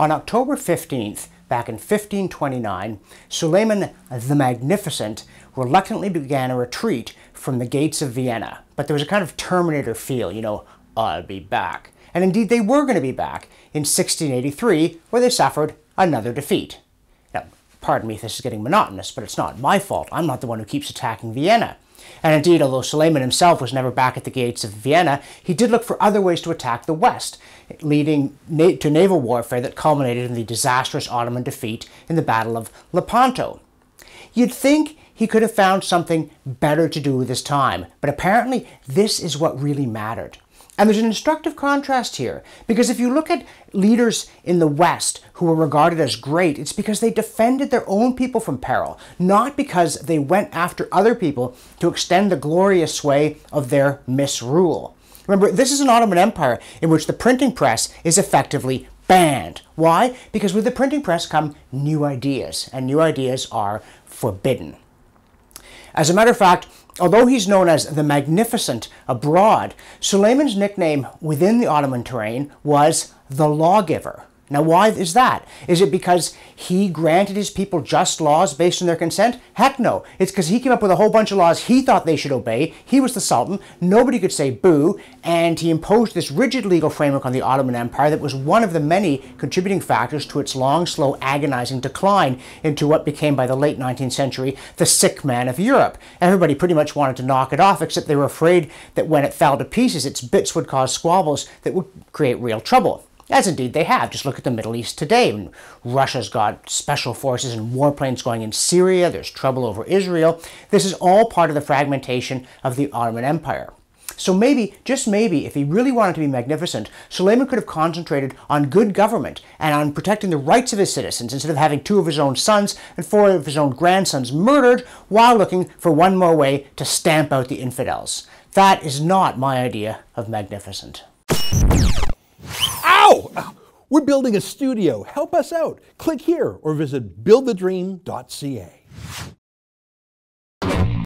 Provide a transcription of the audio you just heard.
On October 15th, back in 1529, Suleiman the Magnificent reluctantly began a retreat from the gates of Vienna. But there was a kind of Terminator feel, you know, I'll be back. And indeed they were going to be back in 1683, where they suffered another defeat. Now, pardon me if this is getting monotonous, but it's not my fault. I'm not the one who keeps attacking Vienna. And indeed, although Suleiman himself was never back at the gates of Vienna, he did look for other ways to attack the West, leading to naval warfare that culminated in the disastrous Ottoman defeat in the Battle of Lepanto. You'd think he could have found something better to do with his time, but apparently this is what really mattered. And there's an instructive contrast here, because if you look at leaders in the West who were regarded as great, it's because they defended their own people from peril, not because they went after other people to extend the glorious sway of their misrule. Remember, this is an Ottoman Empire in which the printing press is effectively banned. Why? Because with the printing press come new ideas, and new ideas are forbidden. As a matter of fact, although he's known as the Magnificent abroad, Suleiman's nickname within the Ottoman terrain was the Lawgiver. Now why is that? Is it because he granted his people just laws based on their consent? Heck no. It's because he came up with a whole bunch of laws he thought they should obey. He was the Sultan. Nobody could say boo. And he imposed this rigid legal framework on the Ottoman Empire that was one of the many contributing factors to its long, slow, agonizing decline into what became by the late 19th century the sick man of Europe. Everybody pretty much wanted to knock it off, except they were afraid that when it fell to pieces, its bits would cause squabbles that would create real trouble. As indeed they have. Just look at the Middle East today. I mean, Russia's got special forces and warplanes going in Syria. There's trouble over Israel. This is all part of the fragmentation of the Ottoman Empire. So maybe, just maybe, if he really wanted to be magnificent, Suleiman could have concentrated on good government and on protecting the rights of his citizens instead of having two of his own sons and four of his own grandsons murdered while looking for one more way to stamp out the infidels. That is not my idea of magnificent. Ow! We're building a studio. Help us out. Click here or visit buildthedream.ca.